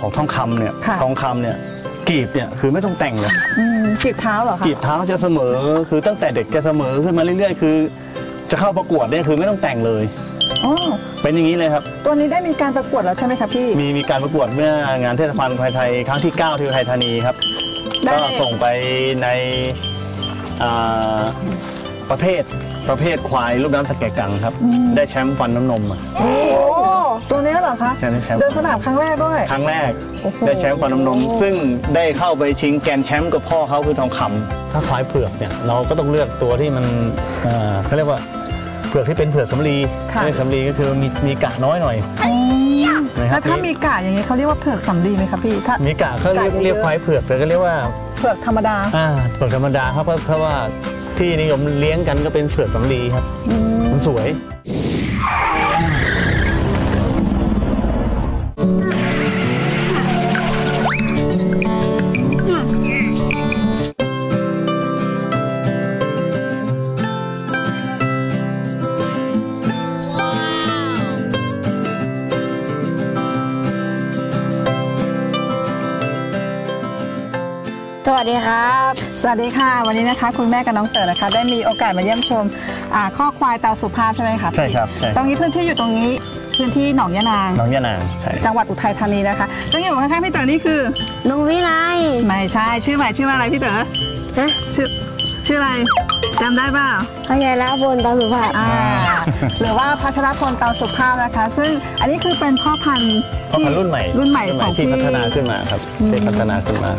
ของทองคำเนี่ยทองคำเนี่ยกีบเนี่ยคือไม่ต้องแต่งเลยกีบเท้าเหรอคะกีบเท้าจะเสมอคือตั้งแต่เด็กจะเสมอขึ้นมาเรื่อยๆคือจะเข้าประกวดเนี่ยคือไม่ต้องแต่งเลยเป็นอย่างนี้เลยครับตัวนี้ได้มีการประกวดแล้วใช่ไหมครับพี่มีการประกวดเมื่องานเทศกาลควายไทยครั้งที่9ที่อุทัยธานีครับก็ส่งไปในประเภทควายลูกน้ำสะแกะกังครับได้แชมป์ฟันน้ำนมโอ้ตัวนี้เหรอคะเดินสนามครั้งแรกด้วยครั้งแรกได้แชมป์ฟันน้ำนมซึ่งได้เข้าไปชิงแกนแชมป์กับพ่อเขาคือทองคำถ้าควายเผือกเนี่ยเราก็ต้องเลือกตัวที่มันเขาเรียกว่าเผือกที่เป็นเผือกสำลีเผือกสำลีก็คือมีกะน้อยหน่อยแล้วถ้ามีกะอย่างนี้เขาเรียกว่าเผือกสำลีไหมครับพี่มีกะเขาเรียกควายเผือกแต่ก็เรียกว่าเผือกธรรมดาเผือกธรรมดาครับเพราะว่าที่นิยมเลี้ยงกันก็เป็นเผือกสำลีครับมันสวยสวัสดีครับสวัสดีค่ะวันนี้นะคะคุณแม่กับน้องเต๋อนะคะได้มีโอกาสมาเยี่ยมชมข้อควายตาสุภาพใช่ไหมคะใช่ครับตรงนี้พื้นที่อยู่ตรงนี้พื้นที่หนองยะนางหนองยะนางใช่จังหวัดอุทัยธานีนะคะซึ่งอยู่ข้างๆพี่เต๋อนี่คือลุงวิไลไม่ใช่ชื่อใหม่ชื่อว่าอะไรพี่เต๋อฮะชื่ออะไรจำได้เปล่าพัชรพลเตาสุภาพหรือว่าพัชรพลเตาสุภาพนะคะซึ่งอันนี้คือเป็นพ่อพันธุ์รุ่นใหม่ของที่พัฒนาขึ้นมาครับที่พัฒนาขึ้นมา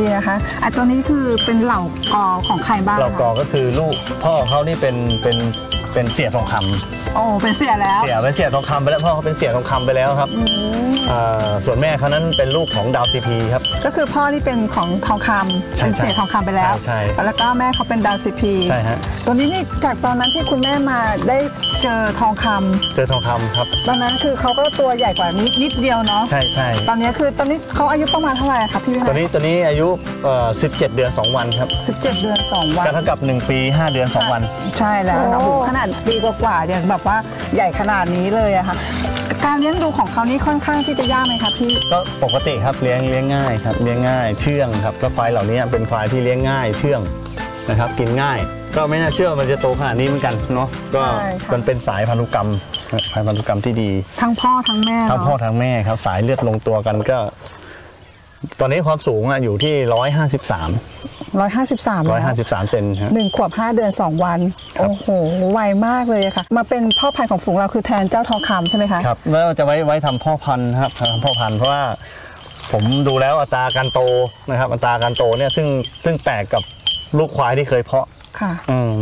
นี่นะคะอันตัวนี้คือเป็นเหล่ากอของใครบ้างเหล่ากอก็คือลูกพ่อเขานี่เป็นเสียทองคำโอ้เป็นเสียแล้วเป็นเสียทองคำไปแล้วพ่อเขาเป็นเสียทองคำไปแล้วครับส่วนแม่เขานั้นเป็นลูกของดาวซีพีครับก็คือพ่อที่เป็นของทองคำเป็นเสียทองคำไปแล้วแล้วก็แม่เขาเป็นดาวซีพีใช่ฮะตัวนี้นี่จากตอนนั้นที่คุณแม่มาได้เจอทองคำครับตอนนั้นคือเขาก็ตัวใหญ่กว่านิดเดียวเนาะใช่ตอนนี้เขาอายุประมาณเท่าไหร่ครับพี่ตอนนี้อายุ17 เดือน 2 วันครับ17 เดือน 2 วันก็เท่ากับ1 ปี 5 เดือน 2 วันใช่แล้วนะขนาดปีกว่าๆเนี่ยแบบว่าใหญ่ขนาดนี้เลยอะค่ะการเลี้ยงดูของเขานี่ค่อนข้างที่จะยากไหมครับพี่ก็ปกติครับเลี้ยงง่ายครับเลี้ยงง่ายเชื่องครับแล้วควายเหล่านี้เป็นควายที่เลี้ยงง่ายเชื่องนะครับกินง่ายก็ไม่น่าเชื่อมันจะโตขนาดนี้เหมือนกันเนาะก็มันเป็นสายพันธุกรรมที่ดีทั้งพ่อทั้งแม่ครับสายเลือดลงตัวกันก็ตอนนี้ความสูงอยู่ที่153เซนครับ1 ขวบ 5 เดือน 2 วันโอ้โหไวมากเลยค่ะมาเป็นพ่อพันธุ์ของฝูงเราคือแทนเจ้าทองคำใช่ไหมคะครับแล้วจะไว้ทำพ่อพันธุ์ครับทำพ่อพันธุ์เพราะว่าผมดูแล้วอัตราการโตนะครับอัตราการโตเนี่ยซึ่งแตกกับลูกควายที่เคยเพาะค่ะ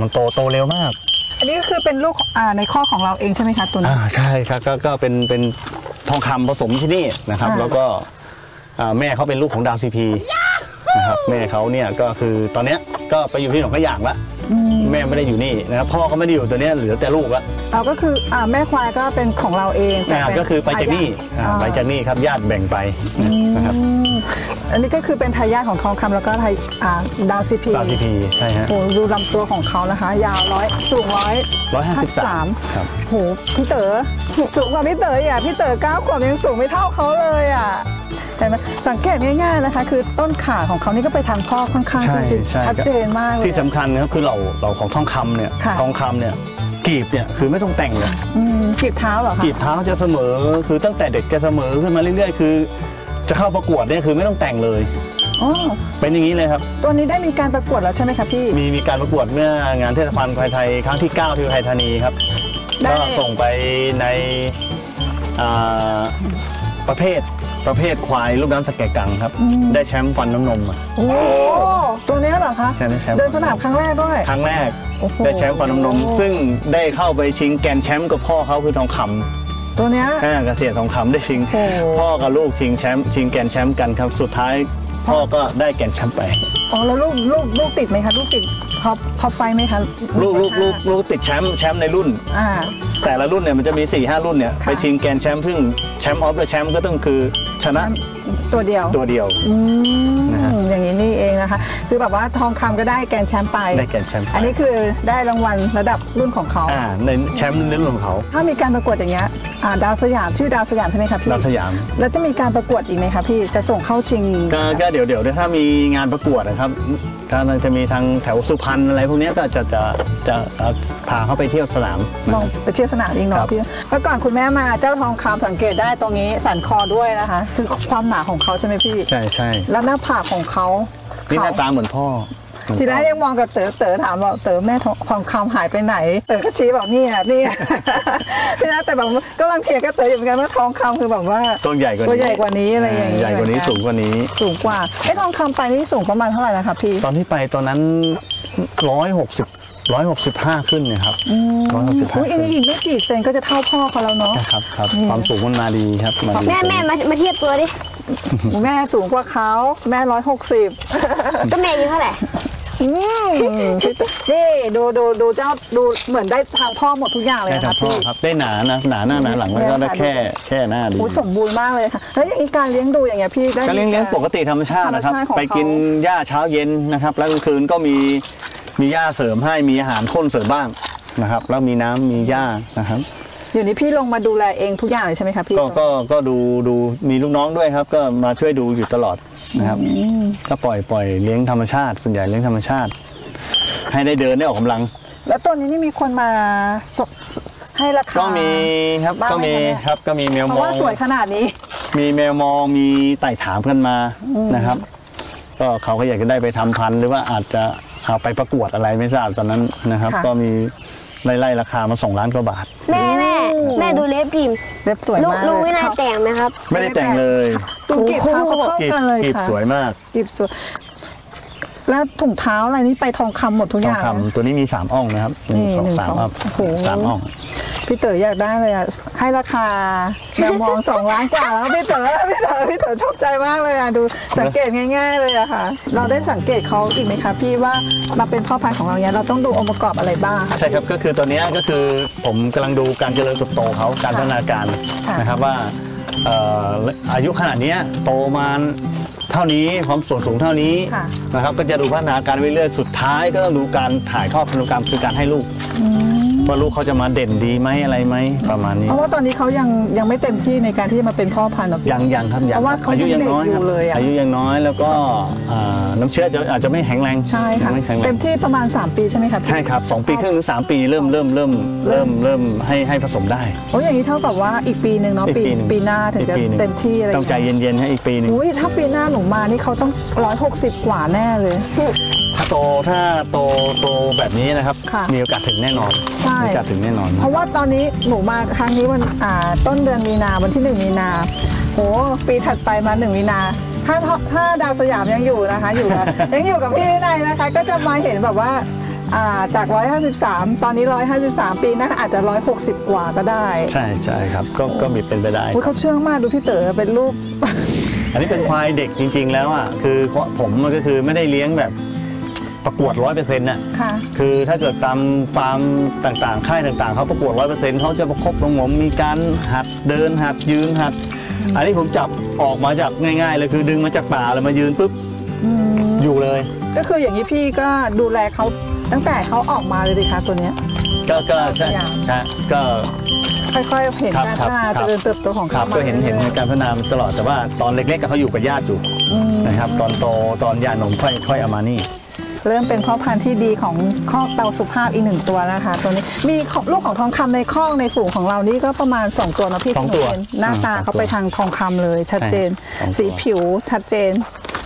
มันโตเร็วมากอันนี้ก็คือเป็นลูกในข้อของเราเองใช่ไหมคะตัวนี้ใช่ครับก็เป็นทองคำผสมที่นี่นะครับแล้วก็แม่เขาเป็นลูกของดาวซีพีนะครับแม่เขาเนี่ยก็คือตอนนี้ก็ไปอยู่ที่หนองกระหยางละแม่ไม่ได้อยู่นี่นะครับพ่อก็ไม่ได้อยู่ตัวนี้เหลือแต่ลูกละเอาก็คือแม่ควายก็เป็นของเราเองแต่ก็คือไปจากนี่ครับญาติแบ่งไปนะครับอันนี้ก็คือเป็นทายาทของทองคำแล้วก็ดาวซีพีใช่ฮะโอ้ดูลำตัวของเขานะคะยาว100 สูง 153ครับโหพี่เต๋อสูงกว่าพี่เต๋ออ่ะพี่เต๋อ9 ขวบยังสูงไม่เท่าเขาเลยอ่ะสังเกตง่ายๆนะคะคือต้นขาของเขานี่ก็ไปทางพ่อค่อนข้างชัดเจนมากเลยที่สำคัญก็คือเราของทองคำเนี่ยกีบเนี่ยคือไม่ต้องแต่งเลยกีบเท้าเหรอคะกีบเท้าจะเสมอคือตั้งแต่เด็กจะเสมอขึ้นมาเรื่อยๆคือจะเข้าประกวดเนี่ยคือไม่ต้องแต่งเลยเป็นอย่างนี้เลยครับตัวนี้ได้มีการประกวดแล้วใช่ไหมคะพี่มีการประกวดเมื่องานเทศกาลควายไทยครั้งที่9ที่อุทัยธานีครับก็ส่งไปในประเภทควายลูกน้ำสะแกะกังครับได้แชมป์ฟันน้ำนมโอ้ตัวนี้เหรอคะเดินสนามครั้งแรกด้วยครั้งแรกได้แชมป์ฟันน้ำนมซึ่งได้เข้าไปชิงแกนแชมป์กับพ่อเขาคือทองคำตัวนี้เกษียณทองคำได้ชิงพ่อกับลูกชิงแกนแชมป์กันครับสุดท้ายพ่อก็ได้แกนแชมป์ไปอ๋อแล้วลูกติดไหมคะลูกติดท็อปไฟไหมคะลูกติดแชมป์ในรุ่นแต่ละรุ่นเนี่ยมันจะมี 4-5 รุ่นเนี่ยไปชิงแกนแชมป์ซึ่งแชมป์ออฟเดอะแชมป์ก็ต้องคือชนะตัวเดียวอย่างนี้นี่เองนะคะคือแบบว่าทองคำก็ได้แกนแชมป์ไปอันนี้คือได้รางวัลระดับรุ่นของเขาในแชมป์รุ่นของเขาถ้ามีการประกวดอย่างเงี้ย ดาวสยามชื่อดาวสยามใช่ไหมครับพี่ดาวสยามแล้วจะมีการประกวดอีกไหมครับพี่จะส่งเข้าชิงก็เดี๋ยวถ้ามีงานประกวดนะครับถ้าจะมีทางแถวสุพรรณอะไรพวกนี้ก็จะพาเข้าไปเที่ยวสนามลองไปเที่ยวสนามอีกหน่อยพี่เมื่อก่อนคุณแม่มาเจ้าทองคำสังเกตได้ตรงนี้สันคอด้วยนะคะคือความหนาของเขาใช่ไหมพี่ใช่แล้วหน้าผากของเขานี่หน้าตาเหมือนพ่อทีแรกยังมองกับเต๋อถามว่าเต๋อแม่ทองคำหายไปไหนเต๋อก็ชี้บอกนี่ทีแรกแต่แบบก็ลังเทียกับเต๋ออยู่เหมือนกันว่าทองคำคือแบบว่าตัวใหญ่กว่านี้อะไรอย่างเงี้ยใหญ่กว่านี้สูงกว่าไอ้ทองคำไปนี่สูงประมาณเท่าไหร่นะครับพี่ตอนที่ไปตอนนั้น165ขึ้นนะครับ165อุ้ยอันนี้อีกไม่กี่เซนก็จะเท่าพ่อเขาแล้วเนาะครับความสูงมันมาดีครับแม่มาเทียบตัวดิแม่สูงกว่าเขาแม่160ก็แม่อยู่เท่าไหร่นี่ดูเจ้าดูเหมือนได้ทางพ่อหมดทุกอย่างเลยนะครับพี่ได้หนานะหนาหน้าหนาหลังแล้วก็ได้แค่หน้าดีสมบูรณ์มากเลยค่ะแล้วอย่างนี้การเลี้ยงดูอย่างเงี้ยพี่ได้การเลี้ยงปกติธรรมชาตินะครับไปกินหญ้าเช้าเย็นนะครับแล้วกลางคืนก็มีหญ้าเสริมให้มีอาหารข้นเสริมบ้างนะครับแล้วมีน้ำมีหญ้านะครับอยู่นี่พี่ลงมาดูแลเองทุกอย่างเลยใช่ไหมครับพี่ก็ดูมีลูกน้องด้วยครับก็มาช่วยดูอยู่ตลอดนะครับก็ปล่อยเลี้ยงธรรมชาติส่วนใหญ่เลี้ยงธรรมชาติให้ได้เดินได้ออกกำลังแล้วตัวนี้นี่มีคนมาให้ราคาก็มีครับก็มีแมวมองเพราะว่าสวยขนาดนี้มีแมวมองมีไต่ถามกันมานะครับก็เขาก็อยากจะได้ไปทำพันธุ์หรือว่าอาจจะเอาไปประกวดอะไรไม่ทราบตอนนั้นนะครับก็มีไล่ราคามา2 ล้านกว่าบาทแม่ดูเล็บพิมพ์เล็บสวยมากลูกไม่ได้แต่งนะครับไม่ได้แต่งเลยดูกีบเขาเข้ากันเลยค่ะกีบสวยมากกีบสวยแล้วถุงเท้าอะไรนี่ไปทองคำหมดทุกอย่างทองคำตัวนี้มี3 อ่องนะครับ3 อ่องพี่เต๋ออยากได้เลยอ่ะให้ราคาแมวมอง2 ล้านกว่าแล้วพี่เต๋อชอบใจมากเลยอ่ะดูสังเกตง่ายๆเลยอ่ะค่ะเราได้สังเกตเขาอีกไหมคะพี่ว่ามาเป็นพ่อพันธุ์ของเราเนี่ยเราต้องดูองค์ประกอบอะไรบ้างใช่ครับก็คือตัวนี้ก็คือผมกำลังดูการเจริญเติบโตเขาการพัฒนาการนะครับว่าอายุขนาดนี้โตมาเท่านี้ความสูงเท่านี้นะครับก็จะดูพัฒนาการเรื่อยๆสุดท้ายก็ต้องดูการถ่ายทอดพันธุกรรมคือการให้ลูกว่าลูกเขาจะมาเด่นดีไหมอะไรไหมประมาณนี้เพราะว่าตอนนี้เขายังไม่เต็มที่ในการที่มาเป็นพ่อพันธุ์หรอกยังครับยังเพราะว่าอายุยังน้อยครับอายุยังน้อยแล้วก็น้ำเชื้ออาจจะไม่แข็งแรงใช่ค่ะเต็มที่ประมาณ3 ปีใช่ไหมครับใช่ครับ2 ปีครึ่งหรือ3 ปีเริ่มให้ผสมได้โอ้อย่างนี้เท่ากับว่าอีกปีหนึ่งเนาะปีหน้าถึงจะเต็มที่อะไรต้องใจเย็นๆให้อีกปีหนึ่งอุ้ยถ้าปีหน้าหนูมานี่เขาต้อง160 กว่าแน่เลยถ้าโตแบบนี้นะครับมีโอกาสถึงแน่นอนใช่มีโอกาสถึงแน่นอนเพราะว่าตอนนี้หนูมาครั้งนี้วันต้นเดือนมีนาวันที่1 มีนาโหปีถัดไปมา1 มีนาถ้าดาวสยามยังอยู่นะคะยังอยู่กับพี่วินัยนะคะก็จะมาเห็นแบบว่าจาก153ตอนนี้153ปีนะอาจจะ160 กว่าก็ได้ใช่ครับก็มีเป็นไปได้เขาเชื่องมากดูพี่เต๋อเป็นรูปอันนี้เป็นควายเด็กจริงๆแล้วอ่ะคือผมมันก็คือไม่ได้เลี้ยงแบบประกวด 100% น่ะคือถ้าเกิดตามฟาร์มต่างๆค่ายต่างๆเขาประกวด 100% เขาจะประคบประงมมีการหัดเดินหัดยืนหัดอันนี้ผมจับออกมาจากง่ายๆเลยคือดึงมาจากป่าเลยมายืนปุ๊บอยู่เลยก็คืออย่างนี้พี่ก็ดูแลเขาตั้งแต่เขาออกมาเลยดิคะตัวเนี้ยก็ใช่ก็ค่อยๆเห็นการพัฒนาเจริญเติบโตของเขาก็เห็นการพัฒนาตลอดแต่ว่าตอนเล็กๆเขาอยู่กับญาติอยู่นะครับตอนโตตอนหย่านมค่อยๆเอามานี่เริ่มเป็นพ่อพันธุ์ที่ดีของคอกเตาสุภาพอีก1 ตัวนะคะตัวนี้มีลูกของทองคำในคอกในฝูงของเรานี่ก็ประมาณ2 ตัวนะพี่ตัวหน้าตาเขาไปทางทองคำเลยชัดเจนสีผิวชัดเจน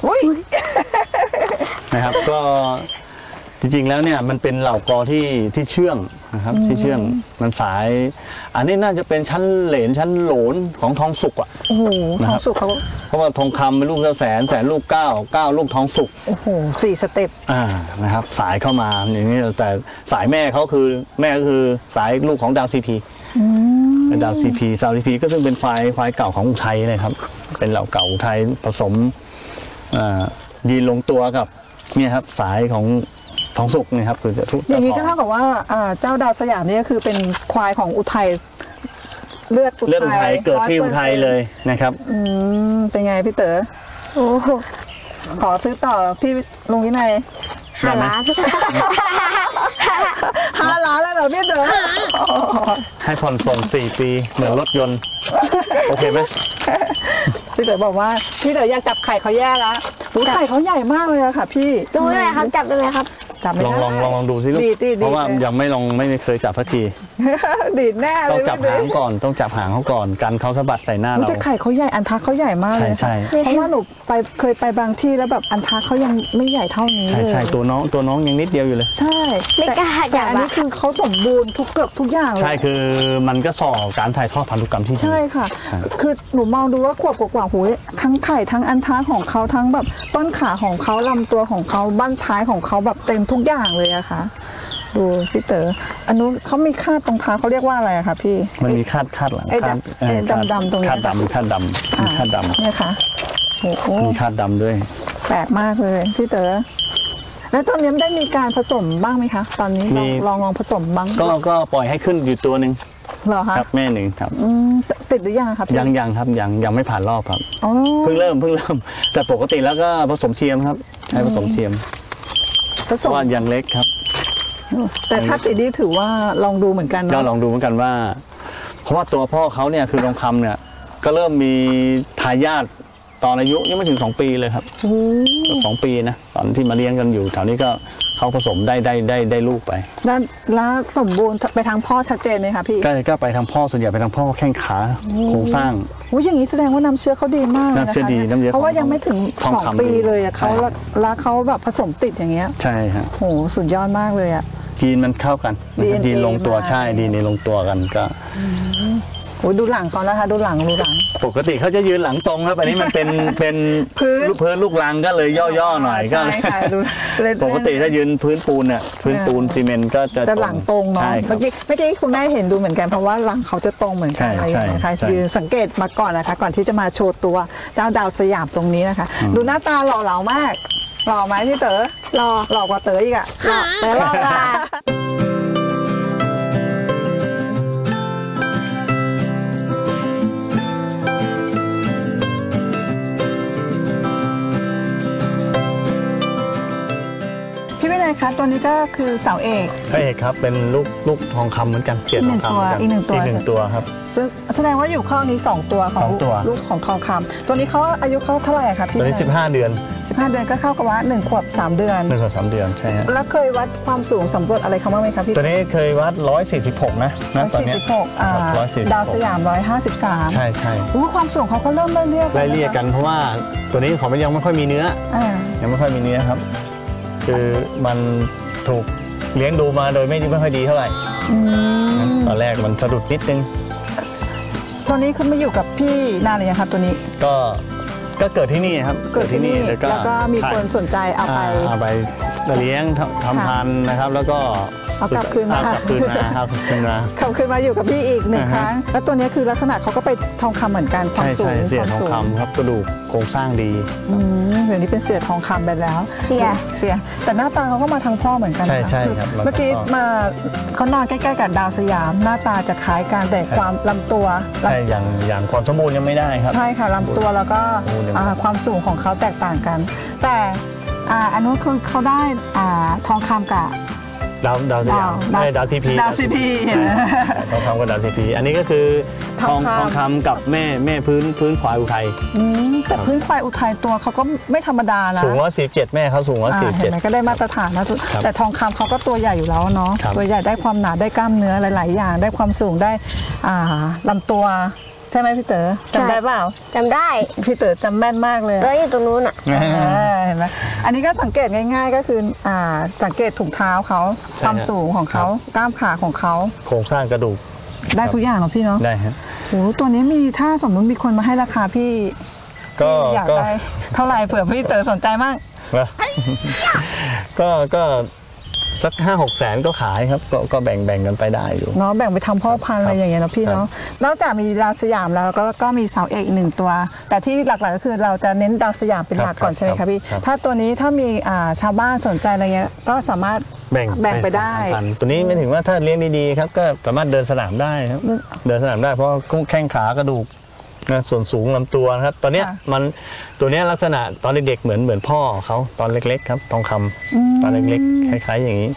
อุ้ยนะครับก็จริงๆแล้วเนี่ยมันเป็นเหล่ากอที่เชื่องนะครับที่เชื่องมันสายอันนี้น่าจะเป็นชั้นเหลนชั้นโหลนของทองสุกอ่ะโอ้โหทองสุกเขาเพราะว่าทองคำเป็นลูกแสนลูก9ลูกทองสุกโอ้โห4 สเต็ปนะครับสายเข้ามาอย่างนี้แต่สายแม่เขาคือแม่ก็คือสายลูกของดาวซีพีเป็นดาวซีพีก็ซึ่งเป็นควายเก่าของอุทัยนะครับเป็นเหล่าเก่าอุทัยผสมยีนลงตัวกับเนี่ยครับสายของทองสุกนะครับคือจะทุกอย่างนี้ก็เท่ากับว่าเจ้าดาวสยามนี่ก็คือเป็นควายของอุทัยเลือดอุทัยเกิดที่อุทัยเลยนะครับเป็นไงพี่เต๋อขอซื้อต่อพี่ลุงวินัย 5 ล้าน5 ล้านแล้วเหรอพี่เต๋อให้ผ่อนส่ง4 ปีเหมือนรถยนต์โอเคไหมพี่เต๋อบอกว่าพี่เต๋ออยากจับไข่เขาแย่ละไข่เขาใหญ่มากเลยค่ะพี่ดูได้ไหมครับจับได้ไหมครับลองดูสิลูกเพราะว่ายังไม่เคยจับสักทีดีดแน่เลยต้องจับหางก่อนต้องจับหางเขาก่อนกันเขาสะบัดใส่หน้าเราแต่ไข่เขาใหญ่อันทะเขาใหญ่มากเลยเพราะว่าหนูเคยไปบางที่แล้วแบบอันทะเขายังไม่ใหญ่เท่านี้เลยใช่ตัวน้องยังนิดเดียวอยู่เลยใช่ไม่กล้าแต่อันนี้คือเขาสมบูรณ์เกือบทุกอย่างเลยใช่คือมันก็ส่อการถ่ายทอดพันธุกรรมที่ดีใช่ค่ะคือหนูมองดูว่าขวบกว่าหูยทั้งไข่ทั้งอันทะของเขาทั้งแบบต้นขาของเขาลำตัวของเขาบั้นท้ายของเขาแบบเต็มทุกอย่างเลยอะค่ะดูพี่เต๋ออันนู้นเขามีคาดตรงเท้าเขาเรียกว่าอะไรอะค่ะพี่มันมีคาดหลังดำตรงนี้คาดดำเนี่ยค่ะโอ้โหมีคาดดำด้วยแปลกมากเลยพี่เต๋อแล้วตอนนี้ได้มีการผสมบ้างไหมคะตอนนี้ลองผสมบ้างก็ปล่อยให้ขึ้นอยู่ตัวหนึ่งเหรอคะครับแม่หนึ่งครับติดหรือยังครับยังครับยังไม่ผ่านรอบครับเพิ่งเริ่มแต่ปกติแล้วก็ผสมเทียมครับให้ผสมเทียมว่าอย่างเล็กครับแต่ถ้าติดดีถือว่าลองดูเหมือนกันก็ลองดูเหมือนกันว่าเพราะว่าตัวพ่อเขาเนี่ยคือลองคำเนี่ยก็เริ่มมีทายาทตอนอายุยังไม่ถึง2 ปีเลยครับ2 ปีนะตอนที่มาเลี้ยงกันอยู่แถวนี้ก็เขาผสมได้ลูกไปแล้วสมบูรณ์ไปทางพ่อชัดเจนไหมคะพี่ก็ไปทางพ่อส่วนใหญ่ไปทางพ่อแข้งขาโครงสร้างอุ้ยอย่างนี้แสดงว่าน้ำเชื้อเขาดีมากนะคะเพราะว่ายังไม่ถึง2 ปีเลยอะเขาแล้วเขาแบบผสมติดอย่างเงี้ยใช่ฮะโหสุดยอดมากเลยอะยีนมันเข้ากันยีนลงตัวใช่ยีนลงตัวกันก็โอ้ดูหลังเขานะคะดูหลังปกติเขาจะยืนหลังตรงครับอันนี้มันเป็นพื้นลูกรังก็เลยย่อๆหน่อยก็ปกติถ้ายืนพื้นปูนเนี่ยพื้นปูนซีเมนต์ก็จะหลังตรงเนาะเมื่อกี้คุณแม่เห็นดูเหมือนกันเพราะว่าหลังเขาจะตรงเหมือนกันอะไรอย่างเงี้ยค่ะยืนสังเกตมาก่อนนะคะก่อนที่จะมาโชว์ตัวเจ้าดาวสยามตรงนี้นะคะดูหน้าตาหล่อเหลามากหล่อไหมพี่เต๋อหล่อกว่าเต๋ออีกอะหล่อค่ะตัวนี้ก็คือเสาเอกครับเป็นลูกทองคำเหมือนกันเกล็ดทองคำอีกหนึ่งตัวครับแสดงว่าอยู่ข้างนี้2 ตัวของลูกของทองคำตัวนี้เขาอายุเขาเท่าไหร่ครับพี่ตัวนี้15 เดือนก็เข้ากับว่า1 ขวบ 3 เดือน1 ขวบ 3 เดือนใช่ฮะแล้วเคยวัดความสูงสำรวจอะไรเขาบ้างไหมครับพี่ตัวนี้เคยวัด146นะตอนนี้146ดาวสยาม153ใช่ความสูงเขาก็เริ่มไล่เรียกกันเพราะว่าตัวนี้เขายังไม่ค่อยมีเนื้อครับคือมันถูกเลี้ยงดูมาโดยไม่ค่อยดีเท่าไหร่ตอนแรกมันสะดุดนิดนึงตัวนี้คุณมาอยู่กับพี่นานเลยครับตัวนี้ก็เกิดที่นี่ครับเกิดที่นี่แล้วก็มีคนสนใจเอาไปเลี้ยงทำพันธุ์นะครับแล้วก็เอากลับคืนมาครับกลับคืนมาอยู่กับพี่อีก1 ครั้งแล้วตัวนี้คือลักษณะเขาก็ไปทองคำเหมือนกันความสูงเสียทองคำครับกระดูกโครงสร้างดีเดี๋ยวนี้เป็นเสียทองคำไปแล้วเสียแต่หน้าตาเขาก็มาทางพ่อเหมือนกันใช่ครับเมื่อกี้มาเขานอนใกล้ๆกับดาวสยามหน้าตาจะคล้ายกันแต่ความลำตัวใช่อย่างความสมบูรณ์ยังไม่ได้ครับใช่ค่ะลำตัวแล้วก็ความสูงของเขาแตกต่างกันแต่อันนู้นคือเขาได้ทองคำกับดาวซีพีเห็นไหมทองคำกับดาวซีพีอันนี้ก็คือทองคำกับแม่พื้นควายอุทัยแต่พื้นควายอุทัยตัวเขาก็ไม่ธรรมดานะสูง147แม่เขาสูง147ก็ได้มาตรฐานนะแต่ทองคำเขาก็ตัวใหญ่อยู่แล้วเนาะตัวใหญ่ได้ความหนาได้กล้ามเนื้อหลายๆอย่างได้ความสูงได้ลำตัวใช่ไหมพี่เต๋อจำได้เปล่าจำได้พี่เต๋อจำแม่นมากเลยแล้วอยู่ตรงนู้นอ่ะเห็นไหมอันนี้ก็สังเกตง่ายๆก็คือสังเกตถุงเท้าเขาความสูงของเขากล้ามขาของเขาโครงสร้างกระดูกได้ทุกอย่างหรอพี่เนาะได้ฮะโอ้ตัวนี้มีถ้าสมมติมีคนมาให้ราคาพี่ก็อยากได้เท่าไหร่เผื่อพี่เต๋อสนใจมากก็สัก5-6 แสนก็ขายครับก็แบ่งกันไปได้อยู่เนาะแบ่งไปทำพ่อพันธุ์อะไรอย่างเงี้ยนะพี่เนาะนอกจากมีดาวสยามแล้วก็มีเสาเอก1 ตัวแต่ที่หลักๆก็คือเราจะเน้นดาวสยามเป็นหลักก่อนใช่ไหมคะพี่ถ้าตัวนี้ถ้ามีชาวบ้านสนใจอะไรเงี้ยก็สามารถแบ่งไปได้ตัวนี้ไม่ถึงว่าถ้าเลี้ยงดีๆครับก็สามารถเดินสนามได้ครับเดินสนามได้เพราะแข้งขากระดูก ส่วนสูงลำตัวนะครับตอนนี้มันตัวนี้ลักษณะตอนเด็กๆเหมือนพ่อเขาตอนเล็กๆครับทองคำตอนเล็กๆคล้ายๆอย่างนี้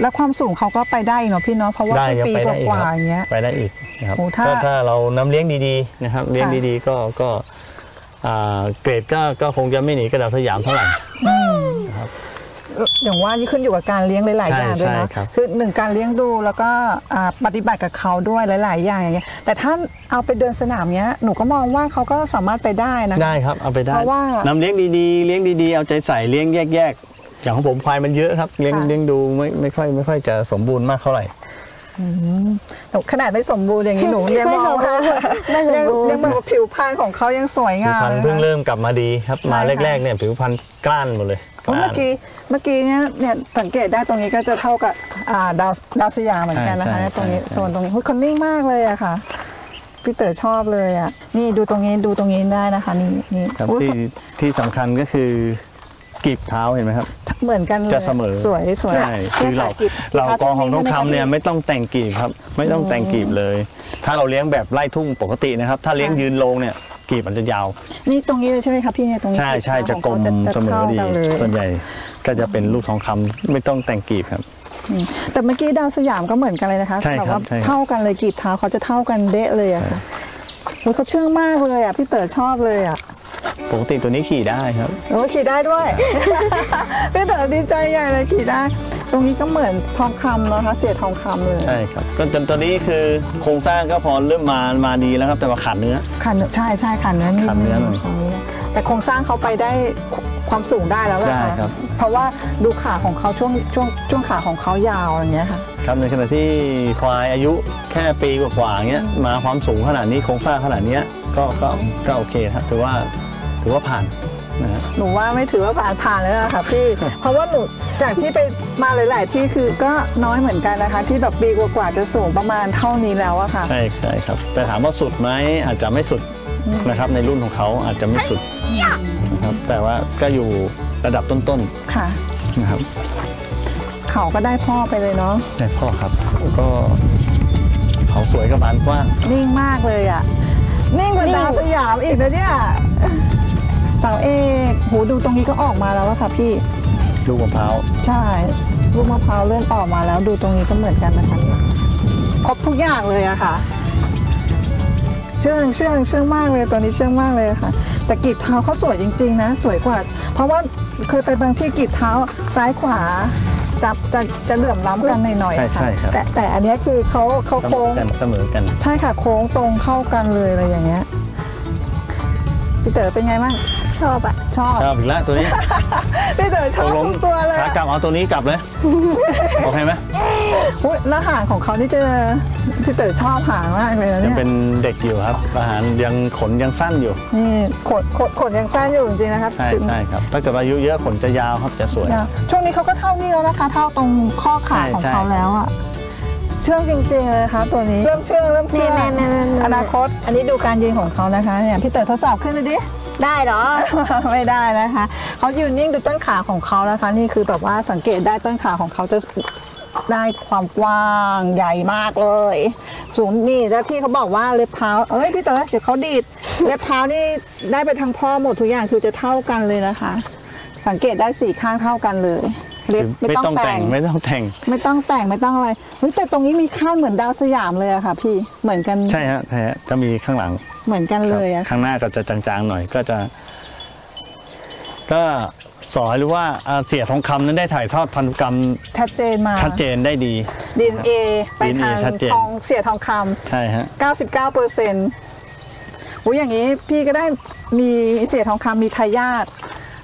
แล้วความสูงเขาก็ไปได้เนาะพี่เนาะเพราะว่าปีกว่าๆอย่างเงี้ยไปได้อีกนะครับถ้าเราน้ำเลี้ยงดีๆนะครับเลี้ยงดีๆก็เกรดก็คงจะไม่หนีกระดาษสยามเท่าไหร่นะครับอย่างว่านี่ขึ้นอยู่กับการเลี้ยงหลายๆอย่างด้วยนะคือหนึ่งการเลี้ยงดูแล้วก็ปฏิบัติกับเขาด้วยหลายๆอย่างอย่างเงี้ยแต่ถ้าเอาไปเดินสนามเนี้ยหนูก็มองว่าเขาก็สามารถไปได้นะได้ครับเอาไปได้เพราะว่าน้ำเลี้ยงดีๆเลี้ยงดีๆเอาใจใส่เลี้ยงแยกๆอย่างของผมควายมันเยอะครับเลี้ยงดูไม่ค่อยจะสมบูรณ์มากเท่าไหร่ขนาดไม่สมบูรณ์อย่างนี้หนูยังมองว่ายังแบบผิวพรรณของเขายังสวยงามผิวพรรณเพิ่งเริ่มกลับมาดีครับมาแรกๆเนี่ยผิวพรรณกล้านหมดเลยเมื่อกี้เนี่ยสังเกตได้ตรงนี้ก็จะเท่ากับดาวสยามเหมือนกันนะคะตรงนี้โซนตรงนี้คนนิ่งมากเลยอะค่ะพี่เต๋อชอบเลยอะนี่ดูตรงนี้ได้นะคะนี่ที่สำคัญก็คือกีบเท้าเห็นไหมครับเหมือนกันจะเสมอสวยคือเรากองของทองคำเนี่ยไม่ต้องแต่งกีบครับไม่ต้องแต่งกีบเลยถ้าเราเลี้ยงแบบไล่ทุ่งปกตินะครับถ้าเลี้ยงยืนลงเนี่ยกีบมันจะยาวนี่ตรงนี้เลยใช่ไหมครับพี่เนี่ยตรงนี้ใช่จะกลมเสมอดีส่วนใหญ่ก็จะเป็นลูกทองคำไม่ต้องแต่งกีบครับแต่เมื่อกี้ดาวสยามก็เหมือนกันเลยนะคะแต่ว่าเท่ากันเลยกีบเท้าเขาจะเท่ากันเดะเลยอะค่ะเขาเชื่องมากเลยอะพี่เต๋อชอบเลยอะปกติตัวนี้ขี่ได้ครับโอ้ขี่ได้ด้วยพี่เต๋อดีใจใหญ่เลยขี่ได้ตรงนี้ก็เหมือนทองคำนะคะเสียทองคำเลยใช่ครับก็จนตอนนี้คือโครงสร้างก็พอเริ่มมาดีแล้วครับแต่ว่าขาดเนื้อใช่ขาดเนื้อหน่อยแต่โครงสร้างเขาไปได้ความสูงได้แล้วล่ะค่ะเพราะว่าดูขาของเขาช่วงขาของเขายาวอย่างเงี้ยค่ะครับในขณะที่ควายอายุแค่ปีกว่าๆเงี้ยมาความสูงขนาดนี้โครงสร้างขนาดเนี้ยก็โอเคครับถือว่าผ่านนะหนูว่าไม่ถือว่าผ่านแล้วค่ะพี่เพราะว่าหนูจากที่ไปมาหลายๆที่คือก็น้อยเหมือนกันนะคะที่แบบปีกว่าๆจะสูงประมาณเท่านี้แล้วอะค่ะใช่ครับแต่ถามว่าสุดไหมอาจจะไม่สุดนะครับในรุ่นของเขาอาจจะไม่สุดนะครับแต่ว่าก็อยู่ระดับต้นๆค่ะนะครับเขาก็ได้พ่อไปเลยเนาะได้พ่อครับก็เขาสวยกับบานกว้างนิ่งมากเลยอะนิ่งกว่าดาวสยามอีกนะเนี่ยสาวเอกโหดูตรงนี้ก็ออกมาแล้วค่ะพี่ลูกมะพร้าวใช่ลูกมะพร้าวเริ่มออกมาแล้วดูตรงนี้ก็เหมือนกันนะคะครบทุกอย่างเลยอะค่ะเชื่องมากเลยตัวนี้เชื่องมากเลยค่ะแต่กีบเท้าเขาสวยจริงๆนะสวยกว่าเพราะว่าเคยไปบางที่กีบเท้าซ้ายขวาจะเหลื่อมล้ำกันหน่อยๆค่ะแต่อันนี้คือเขาโค้งเสมอกันใช่ค่ะโค้งตรงเข้ากันเลยอะไรอย่างเงี้ยพี่เต๋อเป็นไงบ้างชอบอีกแล้วตัวนี้พี่เต๋อชอบทุกตัวเลยกลับเอาตัวนี้กลับเลยโอเคไหมแล้วหางของเขานี่จะพี่เต๋อชอบหางมากเลยนะเนี่ยเป็นเด็กอยู่ครับหางยังขนยังสั้นอยู่นี่ขนยังสั้นอยู่จริงๆนะครับใช่ครับถ้าเกิดอายุเยอะขนจะยาวครับจะสวยช่วงนี้เขาก็เท่านี้แล้วนะคะเท่าตรงข้อขาของเขาแล้วอ่ะเชื่องจริงๆเลยค่ะตัวนี้เริ่มเชื่องอนาคตอันนี้ดูการยืนของเขานะคะเนี่ยพี่เต๋อทดสอบขึ้นเลยดิได้หรอ ไม่ได้นะคะเขายืนนิ่งดูต้นขาของเขานะคะนี่คือแบบว่าสังเกตได้ต้นขาของเขาจะได้ความกว้างใหญ่มากเลยสูงนี่แล้วที่เขาบอกว่าเล็บเท้าเอ้ยพี่เต๋อเดี๋ยวเขาดีดเล็บเท้านี่ได้ไปทางพ่อหมดทุกอย่างคือจะเท่ากันเลยนะคะสังเกตได้สี่ข้างเท่ากันเลยไม่ต้องแต่งอะไรแต่ตรงนี้มีข้างเหมือนดาวสยามเลยอะค่ะพี่เหมือนกันใช่ฮะจะมีข้างหลังเหมือนกันเลยอะข้างหน้าก็จะจางๆหน่อยก็สอนหรือว่าเสียทองคำนั้นได้ถ่ายทอดพันธุกรรมชัดเจนได้ดี DNA ไปทางทองเสียทองคำใช่ฮะ 99% อย่างนี้พี่ก็ได้มีเสียทองคำมีทายาท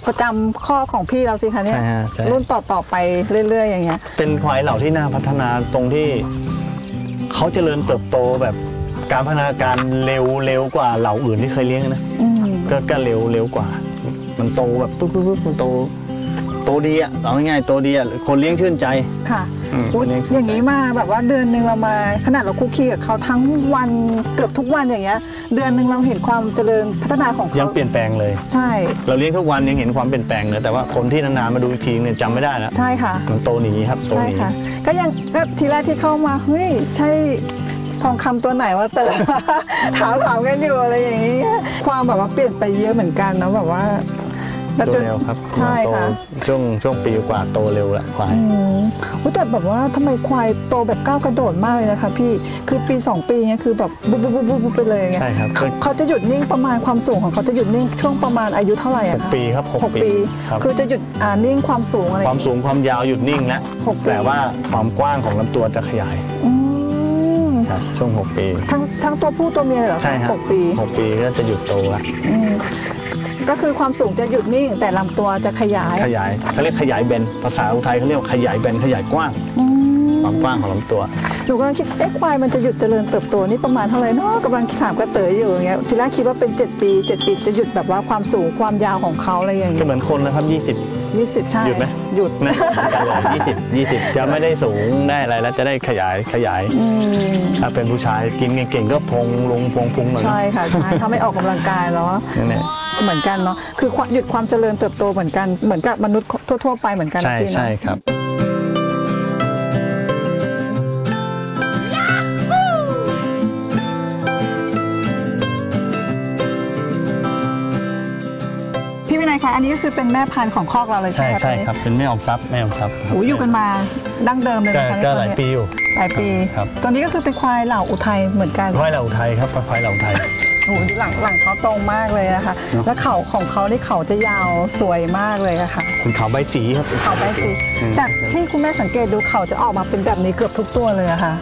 ประจำข้อของพี่เราสิคะเนี่ยรุ่นต่อไปเรื่อยๆอย่างเงี้ยเป็นควายเหล่าที่น่าพัฒนาตรงที่เขาเจริญเติบโตแบบการพัฒนาการเร็วกว่าเหล่าอื่นที่เคยเลี้ยงนะก็เร็วกว่ามันโตแบบปุ๊บมันโตดีอ่ะเอาง่ายๆโตดีอ่ะคนเลี้ยงชื่นใจค่ะอย่างนี้มาแบบว่าเดือนหนึ่งเรามาขนาดเราคุกคีกับเขาทั้งวันเกือบทุกวันอย่างเงี้ยเดือนหนึ่งเราเห็นความเจริญพัฒนาของเขายังเปลี่ยนแปลงเลยใช่เราเลี้ยงทุกวันยังเห็นความเปลี่ยนแปลงเลยแต่ว่าคนที่นานๆมาดูทีเนี่ยจำไม่ได้นะใช่ค่ะมันโตหนีครับโตหนีก็ยังทีแรกที่เข้ามาเฮ้ยใช่ ทองคำตัวไหนว่าเติม ถามกันอยู่อะไรอย่างนี้ความแบบว่าเปลี่ยนไปเยอะเหมือนกันนะแบบว่าโตเร็วครับใช่ค่ะช่วงปีกว่าโตเร็วละควายแต่แบบว่าทำไมควายโตแบบก้าวกระโดดมากเลยนะคะพี่คือปี2ปีเนี้ยคือแบบบุ๊บบุ๊บบุ๊บไปเลยไงใช่ครับเขาจะหยุดนิ่งประมาณความสูงของเขาจะหยุดนิ่งช่วงประมาณอายุเท่าไหร่อะปีครับ6 ปีคือจะหยุดนิ่งความสูงอะไรความสูงความยาวหยุดนิ่งแล้วแต่ว่าความกว้างของลำตัวจะขยายช่วง6 ปีทั้งตัวผู้ตัวเมียเหรอใช่ครับ6 ปีก็จะหยุดโตละก็คือความสูงจะหยุดนิ่งแต่ลำตัวจะขยายเขาเรียกขยายเบนภาษาอุทัยเขาเรียกขยายเบนขยายกว้างความกว้างของลำตัวหนูกำลังคิดเอ๊ะควายมันจะหยุดเจริญเติบโตนี่ประมาณเท่าไหร่เนาะกำลังถามกระเต๋ออยู่อย่างเงี้ยทีแรกคิดว่าเป็น7 ปีจะหยุดแบบว่าความสูงความยาวของเขาอะไรอย่างเงี้ยก็เหมือนคนนะครับ20ใช่หยุดไหมหยุดนะ20จะไม่ได้สูงได้อะไรแล้วจะได้ขยายถ้าเป็นผู้ชายกินเก่งๆก็พองลงพุงหน่อยใช่ค่ะใช่ถ้าไม่ออกกำลังกายแล้วเหมือนกันเนาะคือหยุดความเจริญเติบโตเหมือนกันเหมือนกับมนุษย์ทั่วๆไปเหมือนกันพี่นะใช่ครับอันนี้ก็คือเป็นแม่พันธุ์ของคอกเราเลยใช่ไหมครับใช่ครับเป็นแม่ออมทรัพย์โอ้อยู่กันมาดั้งเดิมเลยนะครับก็หลายปีอยู่หลายปีครับตอนนี้ก็คือเป็นควายเหล่าอุทัยเหมือนกันควายเหล่าอุทัยครับควายเหล่าอุทัยโอ้ดูหลังเขาตรงมากเลยนะคะแล้วเขาของเขาที่เขาจะยาวสวยมากเลยนะคะคุณเขาใบสีครับเขาใบสีจากที่คุณแม่สังเกตดูเขาจะออกมาเป็นแบบนี้เกือบทุกตัวเลยค่ะ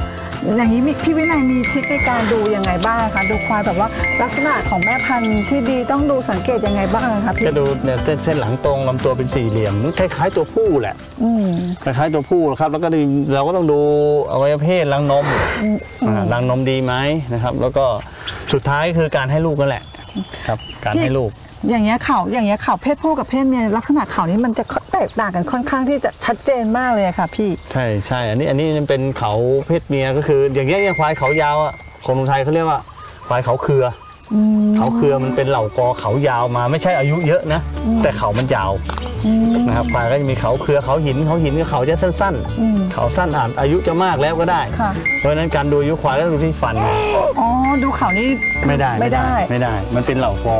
อย่างนี้พี่วินัยมีเทคนิคในการดูยังไงบ้างคะดูควายแบบว่าลักษณะของแม่พันธุ์ที่ดีต้องดูสังเกตยังไงบ้างคะพี่ก็ดูเนี่ยเส้นหลังตรงลำตัวเป็นสี่เหลี่ยมคล้ายๆตัวผู้แหละคล้ายๆตัวผู้ครับแล้วก็เราก็ต้องดูอวัยวะเพศรังนมดีไหมนะครับแล้วก็สุดท้ายคือการให้ลูกนั่นแหละครับการให้ลูกอย่างเงี้ยเขาเพศผู้กับเพศเมียลักษณะเขานี้มันจะแตกต่างกันค่อนข้างที่จะชัดเจนมากเลยค่ะพี่ใช่อันนี้เป็นเขาเพศเมียก็คืออย่างเงี้ยควายเขายาวอ่ะคนไทยเขาเรียกว่าควายเขาเครือมันเป็นเหล่ากอเขายาวมาไม่ใช่อายุเยอะนะแต่เขามันยาวนะครับควายก็จะมีเขาเครือเขาหินก็เขาจะสั้นๆเขาสั้นอายุจะมากแล้วก็ได้เพราะฉะนั้นการดูอายุควายก็ดูที่ฟันอ๋อดูเขานี่ไม่ได้มันเป็นเหล่ากอ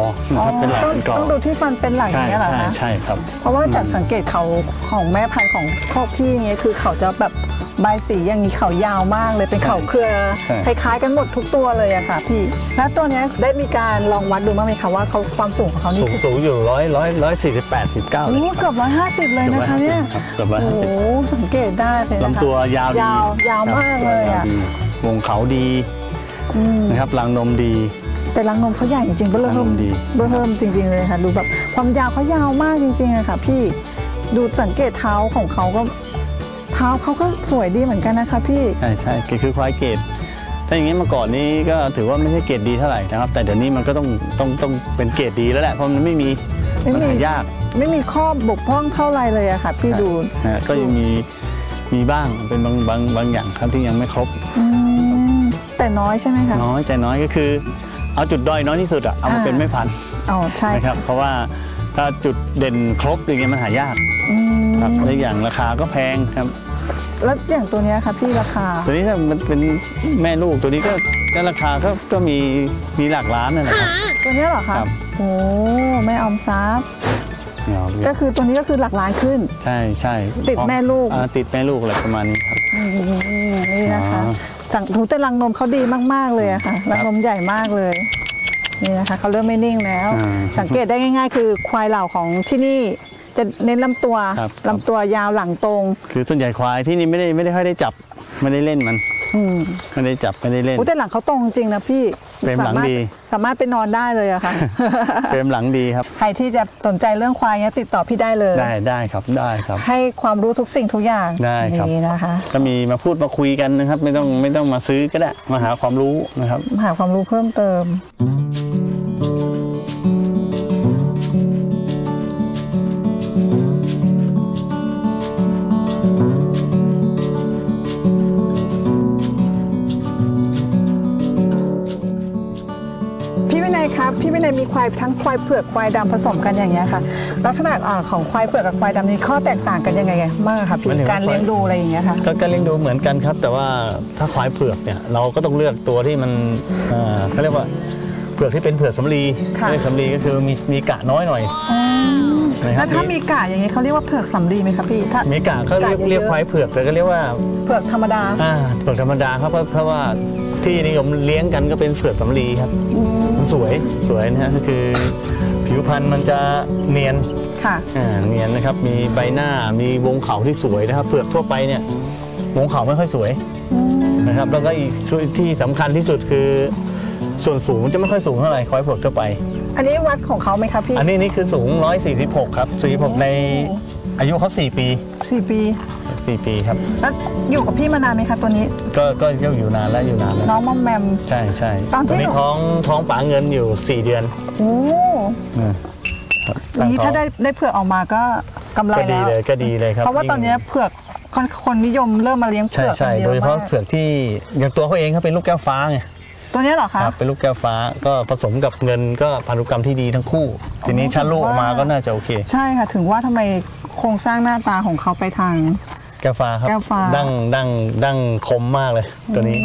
เป็นเหล่าเป็นกอต้องดูที่ฟันเป็นหลักอย่างนี้เหรอคะใช่ครับเพราะว่าจากสังเกตเขาของแม่พันธุ์ของคอกพี่อย่างเงี้ยคือเขาจะแบบใบสีอย่างนี้เขายาวมากเลยเป็นเขาเครือคล้ายๆกันหมดทุกตัวเลยอะค่ะพี่แล้วตัวนี้ได้มีการลองวัดดูบ้างไหมคะว่าเขาความสูงของเขานี่สูงอยู่148-149เกือบ150เลยนะคะเนี่ยโอ้โหสังเกตได้เลยลำตัวยาวยาวมากเลยอะวงเขาดีนะครับรังนมดีแต่รังนมเขาใหญ่จริงๆเบอร์เฮิมจริงๆเลยค่ะดูแบบความยาวเขายาวมากจริงๆเลยค่ะพี่ดูสังเกตเท้าของเขาก็เท้าเขาก็สวยดีเหมือนกันนะคะพี่ใช่คือควายเกรดถ้าอย่างนี้เมื่อก่อนนี้ก็ถือว่าไม่ใช่เกรดดีเท่าไหร่นะครับแต่เดี๋ยวนี้มันก็ต้องเป็นเกรดดีแล้วแหละเพราะมันไม่มีหายากไม่มีข้อบกพร่องเท่าไรเลยอะค่ะพี่ดูก็ยังมีบ้างเป็นบางอย่างครับที่ยังไม่ครบแต่น้อยใช่ไหมคะน้อยแต่น้อยก็คือเอาจุดด้อยน้อยที่สุดอะเอามาเป็นไม่พันอ๋อใช่ครับเพราะว่าถ้าจุดเด่นครบอย่างเงี้ยมันหายากครับและอย่างราคาก็แพงครับแล้วอย่างตัวนี้ค่ะพี่ราคาตัวนี้ถ้ามันเป็นแม่ลูกตัวนี้ก็ราคาก็มีหลักล้านนั่นแหละครับตัวนี้เหรอคะโอ้แม่ออมทรัพย์ก็คือตัวนี้ก็คือหลักล้านขึ้นใช่ติดแม่ลูกอะไรประมาณนี้ครับนี่นะคะสังถูแต่รังนมเขาดีมากๆเลยค่ะรังนมใหญ่มากเลยนี่นะคะเขาเริ่มไม่นิ่งแล้วสังเกตได้ง่ายๆคือควายเหล่าของที่นี่จะเน้นลำตัวยาวหลังตรงคือส่วนใหญ่ควายที่นี่ไม่ได้ค่อยได้จับไม่ได้เล่นมันไม่ได้จับไม่ได้เล่นแต่หลังเขาตรงจริงนะพี่เฟรมหลังดีสามารถไปนอนได้เลยอะค่ะเฟรมหลังดีครับใครที่จะสนใจเรื่องควายเนี้ยติดต่อพี่ได้เลยได้ครับให้ความรู้ทุกสิ่งทุกอย่างได้ครับนะคะก็มีมาพูดมาคุยกันนะครับไม่ต้องมาซื้อก็ได้มาหาความรู้นะครับหาความรู้เพิ่มเติม เนี่ยมีควายทั้งควายเผือกควายดำผสมกันอย่างเงี้ยค่ะลักษณะของควายเผือกกับควายดำนี้ข้อแตกต่างกันยังไงบ้างคะพี่การเลี้ยงดูอะไรอย่างเงี้ยค่ะการเลี้ยงดูเหมือนกันครับแต่ว่าถ้าควายเผือกเนี่ยเราก็ต้องเลือกตัวที่มันเขาเรียกว่าเผือกที่เป็นเผือกสำลีเรียกสำลีก็คือมีกะน้อยหน่อยแล้วถ้ามีกะอย่างเงี้ยเขาเรียกว่าเผือกสำลีไหมคะพี่ถ้ามีกะเขาเรียกควายเผือกแต่ก็เรียกว่าเผือกธรรมดาเผือกธรรมดาครับเพราะว่าที่นิยมเลี้ยงกันก็เป็นเผือกสำลีครับสวยนะฮะก็คือผิวพรรณมันจะเนียนเนียนนะครับมีใบหน้ามีวงเขาที่สวยนะครับเผือกทั่วไปเนี่ยวงเขาไม่ค่อยสวยนะครับแล้วก็อีกที่สำคัญที่สุดคือส่วนสูงจะไม่ค่อยสูงเท่าไหร่ควายเผือกทั่วไปอันนี้วัดของเขาไหมครับพี่อันนี้นี่คือสูง146ครับ46ในอายุเขา4ปีครับแล้วอยู่กับพี่มานานไหมคะตัวนี้ก็อยู่นานแล้วน้องมอมแมมใช่ตอนที่ท้องป๋าเงินอยู่4 เดือนโอ้นี้ถ้าได้เผือกออกมาก็กำไรแล้วก็ดีเลยครับเพราะว่าตอนนี้เผือกคนนิยมเริ่มมาเลี้ยงเผือกโดยเฉพาะเผือกที่อย่างตัวเขาเองเขาเป็นลูกแก้วฟ้าไงตัวนี้เหรอคะเป็นลูกแก้วฟ้าก็ผสมกับเงินก็พันธุกรรมที่ดีทั้งคู่ทีนี้ชั้นลูกออกมาก็น่าจะโอเคใช่ค่ะถึงว่าทำไมโครงสร้างหน้าตาของเขาไปทางแก้วฟ้าครับดั้งคมมากเลยตัวนี้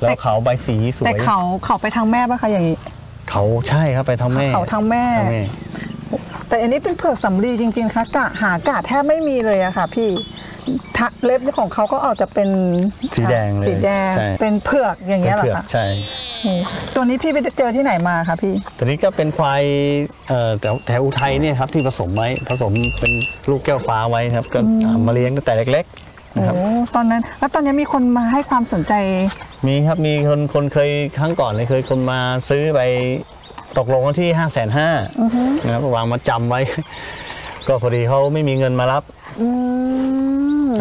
แล้วเขาใบสีสวยแต่เขาไปทางแม่ป่ะคะอย่างนี้เขาใช่ครับไปทางแม่เขาทางแม่แต่อันนี้เป็นเผือกสำลีจริงๆค่ะกะหากะแทบไม่มีเลยอะค่ะพี่เล็บของเขาก็ออกจะเป็นสีแดงเป็นเผือกอย่างเงี้ยเหรอคะใช่ตัวนี้พี่ไปเจอที่ไหนมาคะพี่ตัวนี้ก็เป็นควายแถวอุทัยเนี่ยครับที่ผสมเป็นลูกแก้วฟ้าไว้ครับก็มาเลี้ยงตั้งแต่เล็กๆนะครับตอนนั้นแล้วตอนนี้มีคนมาให้ความสนใจมีครับมีคนเคยครั้งก่อนเลยเคยคนมาซื้อไปตกลงกันที่550,000นะครับวางมาจำไว้ก็พอดีเขาไม่มีเงินมารับ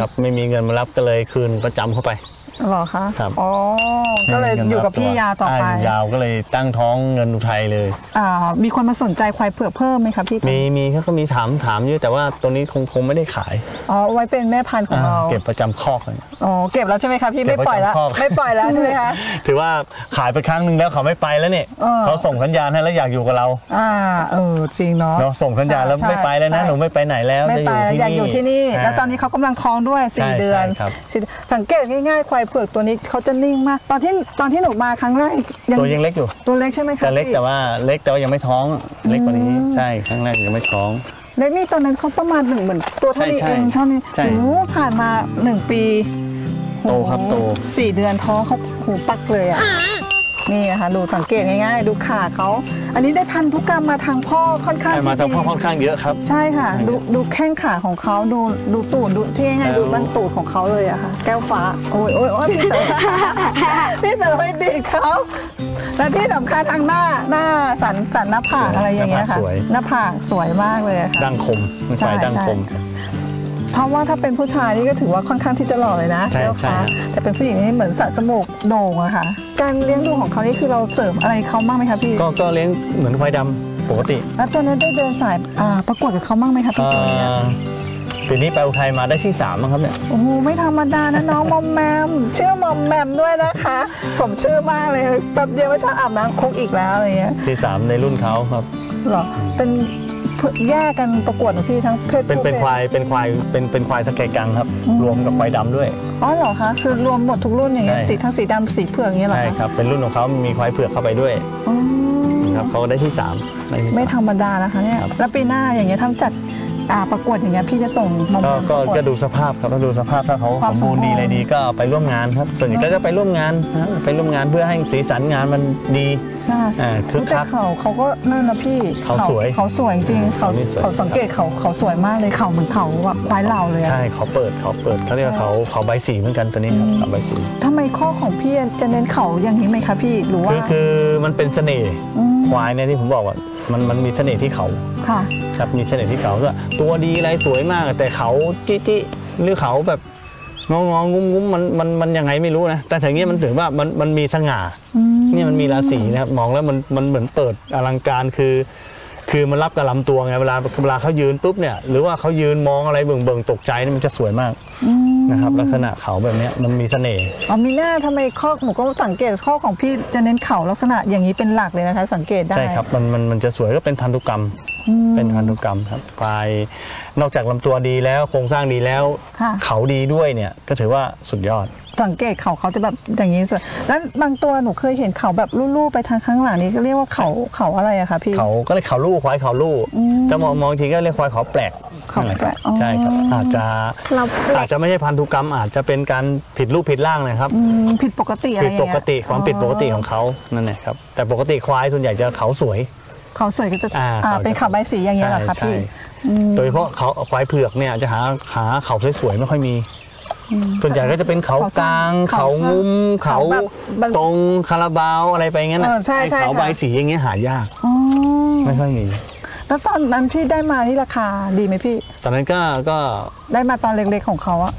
ครับไม่มีเงินมารับก็เลยคืนประจำเข้าไปหรอคะครับอ๋อก็เลยอยู่กับพี่ยาต่อไปยาวก็เลยตั้งท้องเงินอุทัยเลยมีคนมาสนใจควายเผือกเพิ่มไหมครับพี่มีเขาก็มีถามเยอะแต่ว่าตัวนี้คงไม่ได้ขายอ๋อไว้เป็นแม่พันธุ์ของเราเก็บประจำคอกเลยอ๋อเก็บแล้วใช่ไหมครับพี่ไม่ปล่อยแล้วใช่ไหมคะถือว่าขายไปครั้งหนึ่งแล้วเขาไม่ไปแล้วเนี่ยเขาส่งสัญญาณให้แล้วอยากอยู่กับเราจริงเนาะส่งสัญญาณแล้วไม่ไปแล้วนะหนูไม่ไปไหนแล้วไม่ไปอยากอยู่ที่นี่แล้วตอนนี้เขากำลังท้องด้วย4 เดือนสังเกตง่ายๆควายเผือกตัวนี้เขาจะนิ่งมากตอนที่หนูมาครั้งแรกตัวยังเล็กอยู่ตัวเล็กใช่ไหมคะแต่เล็กแต่ว่ายังไม่ท้องเล็กกว่านี้ใช่ครั้งแรกยังไม่ท้องเล็กนี่ตอนนั้นเขาประมาณ1เหมือนตัวเท่านี้เองเท่านี้โอ้ผ่านมา1 ปีโตครับโต4 เดือนท้องเขาหูปักเลยอ่ะนี่นะคะดูสังเกตง่ายๆดูขาเขาอันนี้ได้พันธุกรรมมาทางพ่อค่อนข้างมาทางพ่อค่อนข้างเยอะครับใช่ค่ะดูแข้งขาของเขาดูตูดดูเท่ไงดูบั้นตูดของเขาเลยอะค่ะแก้วฟ้าโอ้ยพี่เต๋อไม่ดีเขาและที่สำคัญทางหน้าสันหน้าผากอะไรอย่างเงี้ยค่ะหน้าผากสวยมากเลยค่ะดั้งคมใช่ดั้งคมเพราะว่าถ้าเป็นผู้ชายนี่ก็ถือว่าค่อนข้างที่จะหล่อเลยนะแก้วฟ้าแต่เป็นผู้หญิงนี่เหมือนสระสมุกโด่งอะค่ะการเลี้ยงดูของเขานี่คือเราเสริมอะไรเขาบ้างไหมคะพี่ก็เลี้ยงเหมือนควายดำปกติแล้วตัวนั้นได้เดินสายประกวดกับเขาบ้างไหมคะพี่ปีนี้ไปอุทัยมาได้ที่3มั้งครับเนี่ยโอ้โหไม่ธรรมดานะน้องมอมแมมชื่อมอมแมมด้วยนะคะสมชื่อมากเลยแบบเดียวว่าชอบอาบน้ำคุกอีกแล้วอะไรเงี้ยที่3ในรุ่นเขาครับหรอเป็นแยกกันประกวดพี่ทั้งเพศเป็นควายสแกกังครับรวมกับควายดำด้วยอ๋อเหรอคะคือรวมหมดทุกรุ่นอย่างเงี้ยติดทั้งสีดำสีเผือกอย่างเงี้ยเหรอใช่ครับเป็นรุ่นของเขามีควายเผือกเข้าไปด้วยครับเขาได้ที่3ไม่ธรรมดานะคะเนี่ยแล้วปีหน้าอย่างเงี้ยทำจัดประกวดอย่างเงี้ยพี่จะส่งมาก็ดูสภาพครับดูสภาพถ้าเขาสมบูรณ์ดีอะไรดีก็ไปร่วมงานครับส่วนใหญ่ก็จะไปร่วมงานเพื่อให้สีสันงานมันดีใช่คือเขาก็นั่นนะพี่เขาสวยจริงเขาสังเกตเขาสวยมากเลยเขาเหมือนเขาแบบควายเหล่าเลยใช่เขาเปิดเขาเรียกว่าเขาใบสีเหมือนกันตัวนี้ครับเขาใบสีทำไมข้อของพี่จะเน้นเขาอย่างนี้ไหมคะพี่หรือว่าคือมันเป็นเสน่ห์ควายเนี่ยที่ผมบอกว่ามันมีเสน่ห์ที่เขาค่ะครับมีเสน่ห์ที่เขาด้วยตัวดีอะไรสวยมากแต่เขาจี้หรือเขาแบบงองงุ้มมันยังไงไม่รู้นะแต่ถึงเนี้ยมันถือว่ามันมีสง่าเนี่ยมันมีราศีนะครับมองแล้วมันเหมือนเปิดอลังการคือมันรับกับลำตัวไงเวลาเขายืนปุ๊บเนี่ยหรือว่าเขายืนมองอะไรเบิ่งตกใจนี่มันจะสวยมาก นะครับลักษณะเขาแบบนี้มันมีเสน่ห์อ๋อมีหน้าทำไมข้อหนูก็สังเกตข้อของพี่จะเน้นเขาลักษณะอย่างนี้เป็นหลักเลยนะคะสังเกตได้ใช่ครับมันจะสวยก็เป็นพันธุกรรมเป็นพันธุกรรมครับปลายนอกจากลำตัวดีแล้วโครงสร้างดีแล้วเขาดีด้วยเนี่ยก็ถือว่าสุดยอดสังเกตเขาจะแบบอย่างนี้สวยแล้วบางตัวหนูเคยเห็นเขาแบบลู่ๆไปทางข้างหลังนี้ก็เรียกว่าเขาอะไรอะคะพี่เขาก็เลยเขาลู่ควายเขาลู่จะมองทีก็เรียกควายเขาแปลกใช่ครับอาจจะไม่ใช่พันธุกรรมอาจจะเป็นการผิดรูปผิดร่างนะครับผิดปกติอะไรอย่างเงี้ยความผิดปกติของเขานั่นแหละครับแต่ปกติควายส่วนใหญ่จะเขาสวยเขาสวยก็จะเป็นเขาใบสีอย่างเงี้ยแหละครับพี่โดยเฉพาะเขาควายเผือกเนี่ยจะหาเขาสวยๆไม่ค่อยมีส่วนใหญ่ก็จะเป็นเขากลางเขางุ้มเขาตรงคาราบาวอะไรไปงั้นเขาใบสีอย่างเงี้ยหายากไม่ค่อยมีแล้วตอนนั้นพี่ได้มาที่ราคาดีไหมพี่ตอนนั้นก็ได้มาตอนเล็กๆของเขาอะ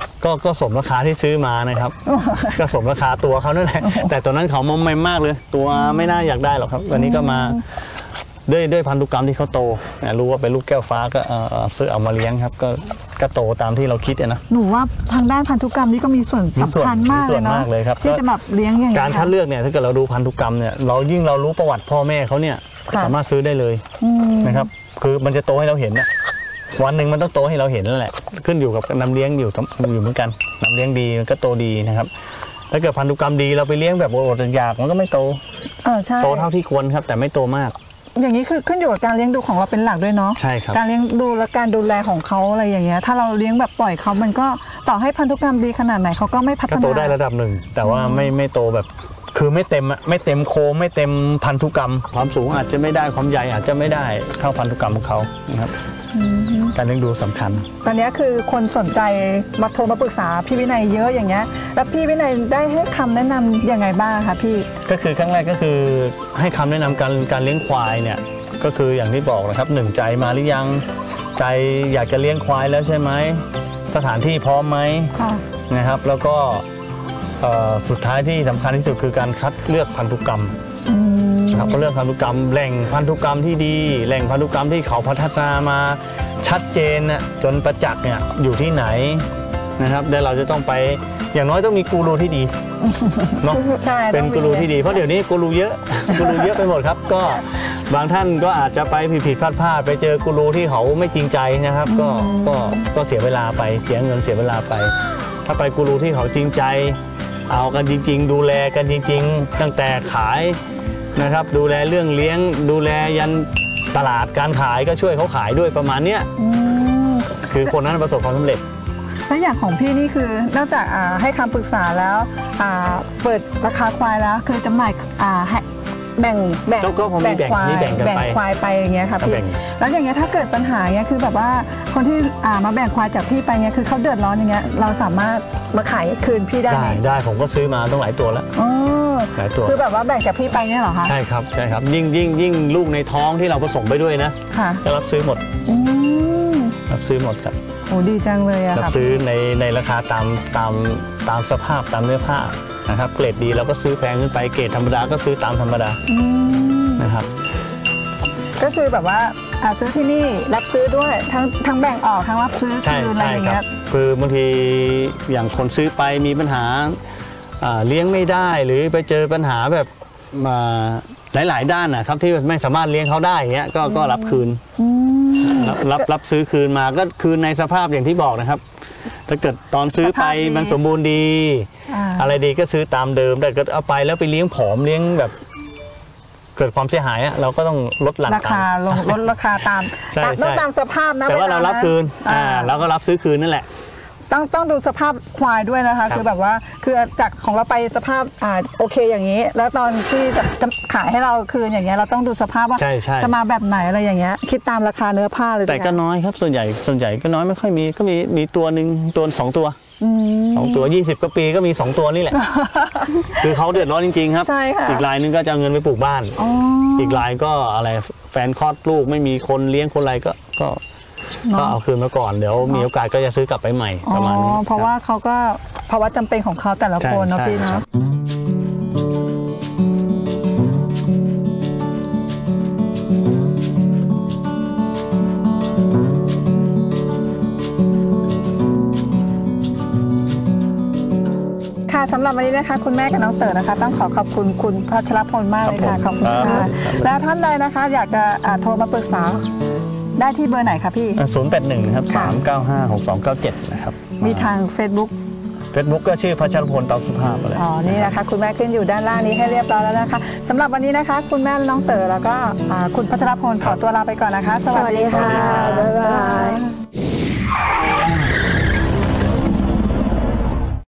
ก็สมราคาที่ซื้อมานะครับก็สมราคาตัวเขานั่นแหละแต่ตอนนั้นเขามอมแมมมากเลยตัวไม่น่าอยากได้หรอกครับตอนนี้ก็มาด้วยพันธุกรรมที่เขาโตรู้ว่าเป็นลูกแก้วฟ้าก็ซื้อเอามาเลี้ยงครับก็โตตามที่เราคิดนะหนูว่าทางด้านพันธุกรรมนี่ก็มีส่วนสำคัญมากเลยครับที่จะแบบเลี้ยงอย่างการคัดเลือกเนี่ยถ้าเกิดเราดูพันธุกรรมเนี่ยเรายิ่งเรารู้ประวัติพ่อแม่เขาเนี่ยสามารถซื้อได้เลยนะครับคือมันจะโตให้เราเห็นนะวันหนึ่งมันต้องโตให้เราเห็นนั่นแหละขึ้นอยู่กับน้ำเลี้ยงอยู่เหมือนกันน้ำเลี้ยงดีมันก็โตดีนะครับถ้าเกิดพันธุกรรมดีเราไปเลี้ยงแบบอดอยากมันก็ไม่โตโตเท่าที่ควรครับแต่ไม่โตมากอย่างนี้คือขึ้นอยู่กับการเลี้ยงดูของเราเป็นหลักด้วยเนาะใช่ครับการเลี้ยงดูและการดูแลของเขาอะไรอย่างเงี้ยถ้าเราเลี้ยงแบบปล่อยเขามันก็ต่อให้พันธุกรรมดีขนาดไหนเขาก็ไม่พัฒนาโตได้ระดับหนึ่งแต่ว่าไม่โตแบบคือไม่เต็มโคไม่เต็มพันธุกรรมความสูงอาจจะไม่ได้ความใหญ่อาจจะไม่ได้เท่าพันธุกรรมของเขานะครับการเลี้ยงดูสำคัญตอนนี้คือคนสนใจมาโทรมาปรึกษาพี่วินัยเยอะอย่างเงี้ยแล้วพี่วินัยได้ให้คำแนะนํำยังไงบ้างคะพี่ก็คือครั้งแรกก็คือให้คำแนะนำการเลี้ยงควายเนี่ยก็คืออย่างที่บอกนะครับหนึ่งใจมาหรือยังใจอยากจะเลี้ยงควายแล้วใช่ไหมสถานที่พร้อมไหมนะครับแล้วก็สุดท้ายที่สำคัญที่สุดคือการคัดเลือกพันธุกรรมครับเรื่องพันธุกรรมแหล่งพันธุกรรมที่ดีแหล่งพันธุกรรมที่เขาพัฒนามาชัดเจนนะจนประจักษ์เนี่ยอยู่ที่ไหนนะครับเดี๋ยวเราจะต้องไปอย่างน้อยต้องมีกูรูที่ดีเนาะเป็นกูรูที่ดีเพราะเดี๋ยวนี้กูรูเยอะไปหมดครับก็บางท่านก็อาจจะไปผิดพลาดไปเจอกูรูที่เขาไม่จริงใจนะครับก็เสียเวลาไปเสียเงินเสียเวลาไปถ้าไปกูรูที่เขาจริงใจเอากันจริงๆดูแลกันจริงๆตั้งแต่ขายนะครับดูแลเรื่องเลี้ยงดูแลยันตลาดการขายก็ช่วยเขาขายด้วยประมาณเนี้ยคือคนนั้นประสบความสำเร็จแล้วอย่างของพี่นี่คือนอกจากให้คำปรึกษาแล้วเปิดราคาควายแล้วคือจำหน่ายแบ่งควายไปอย่างเงี้ยครับพี่แล้วอย่างเงี้ยถ้าเกิดปัญหาเงี้ยคือแบบว่าคนที่มาแบ่งควายจากพี่ไปเงี้ยคือเขาเดือดร้อนอย่างเงี้ยเราสามารถมาขายคืนพี่ได้ได้ผมก็ซื้อมาต้องหลายตัวแล้วคือแบบว่าแบ่งจากพี่ไปเนี่ยเหรอคะใช่ครับใช่ครับยิ่งลูกในท้องที่เราผสมไปด้วยนะจะรับซื้อหมดรับซื้อหมดครับโอ้ดีจังเลยอะครับรับซื้อในราคาตามสภาพตามเนื้อผ้านะครับเกรดดีเราก็ซื้อแพงขึ้นไปเกรดธรรมดาก็ซื้อตามธรรมดานะครับก็คือแบบว่าซื้อที่นี่รับซื้อด้วยทั้งแบ่งออกทั้งรับซื้อคืออะไรอย่างเงี้ยคือบางทีอย่างคนซื้อไปมีปัญหาเลี้ยงไม่ได้หรือไปเจอปัญหาแบบหลายด้านนะครับที่ไม่สามารถเลี้ยงเขาได้เงี้ยก็รับคืนรับซื้อคืนมาก็คืนในสภาพอย่างที่บอกนะครับถ้าเกิดตอนซื้อไปมันสมบูรณ์ดีอะไรดีก็ซื้อตามเดิมแต่ก็เอาไปแล้วไปเลี้ยงผอมเลี้ยงแบบเกิดความเสียหายเราก็ต้องลดหลั่นราคาลดราคาตามต้องตามสภาพนะแต่ว่าเรารับคืนเราก็รับซื้อคืนนั่นแหละต้องดูสภาพควายด้วยนะคะคือแบบว่าคือจากของเราไปสภาพโอเคอย่างนี้แล้วตอนที่จะขายให้เราคืนอย่างเงี้ยเราต้องดูสภาพว่าจะมาแบบไหนอะไรอย่างเงี้ยคิดตามราคาเนื้อผ้าเลยแต่ก็น้อยครับส่วนใหญ่ก็น้อยไม่ค่อยมีก็มีตัวหนึ่งตัว2 ตัว20กว่าปีก็มี2ตัวนี่แหละคือเขาเดือดร้อนจริงๆครับอีกรายนึงก็จะเอาเงินไปปลูกบ้านอีกรายก็อะไรแฟนคลอดลูกไม่มีคนเลี้ยงคนอะไรก็เอาคืนมาก่อนเดี๋ยวมีโอกาสก็จะซื้อกลับไปใหม่ประมาณนี้เพราะว่าเขาก็ภาวะจำเป็นของเขาแต่ละคนนะพี่เนาะ สำหรับวันนี้นะคะคุณแม่กับน้องเต๋อนะคะต้องขอขอบคุณคุณพัชรพลมากเลยค่ะขอบคุณค่ะแล้วท่านใดนะคะอยากจะโทรมาปรึกษาได้ที่เบอร์ไหนคะพี่081ครับ3956297นะครับมีทาง Facebook ก็ชื่อพัชรพลเตาสุภาพอะไรอ๋อนี่นะคะคุณแม่ขึ้นอยู่ด้านล่างนี้ให้เรียบร้อยแล้วนะคะสำหรับวันนี้นะคะคุณแม่น้องเต๋อแล้วก็คุณพัชรพลขอตัวลาไปก่อนนะคะสวัสดีค่ะบ๊ายบาย